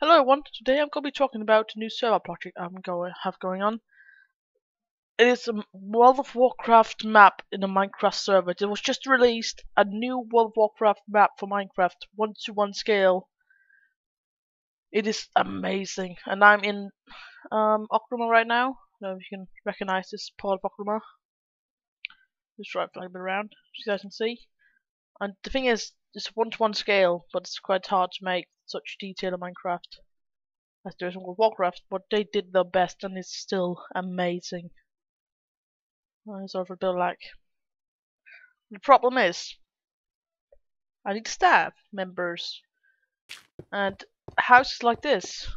Hello everyone, today I'm going to be talking about a new server project I'm going to have going on. It is a World of Warcraft map in the Minecraft server. It was just released a new World of Warcraft map for Minecraft, 1:1 scale. It is amazing, and I'm in Ochroma right now. I don't know if you can recognize this part of Ochroma. Just right flag it around, so you guys can see. And the thing is, it's 1:1 scale, but it's quite hard to make such detail in Minecraft as there is in World of Warcraft, but they did their best and it's still amazing. It's over a bit lag. The problem is I need staff members, and houses like this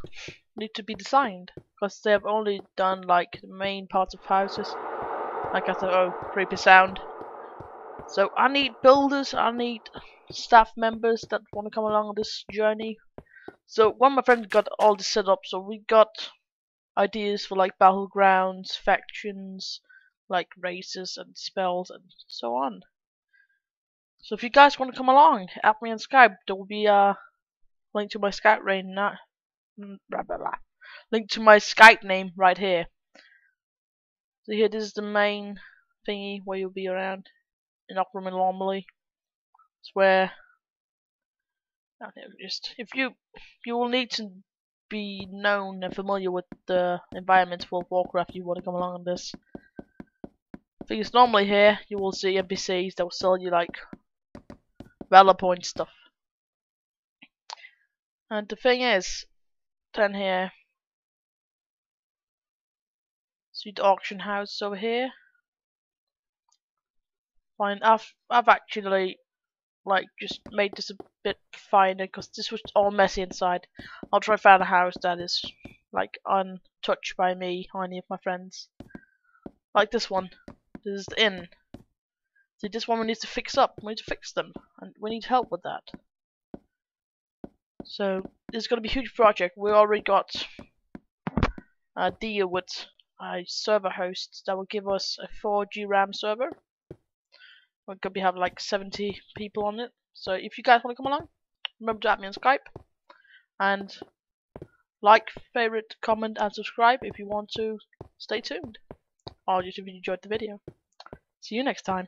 need to be designed because they have only done like the main parts of houses. Like I thought, oh, creepy sound. So I need builders, I need staff members that want to come along on this journey. So one of my friends got all this set up, so we got ideas for like battlegrounds, factions, like races and spells and so on. So if you guys want to come along, add me on Skype. There will be a link to my Skype name now. Link to my Skype name right here. So here, this is the main thingy where you'll be around in Ochroma normally. It's where you will need to be known and familiar with the environment for Warcraft if you want to come along on this. Thing is, normally here you will see NPCs that will sell you like valor point stuff. And the thing is, then here, see the auction house over here. Fine, I've actually like just made this a bit finer because this was all messy inside. I'll try to find a house that is like untouched by me or any of my friends. Like this one. This is the inn. See, this one we need to fix up. We need to fix them, and we need help with that. So it's going to be a huge project. We already got a deal with a server host that will give us a 4G RAM server. We're going to have like 70 people on it. So if you guys want to come along, remember to add me on Skype. And like, favorite, comment and subscribe if you want to. Stay tuned. Or just if you enjoyed the video. See you next time.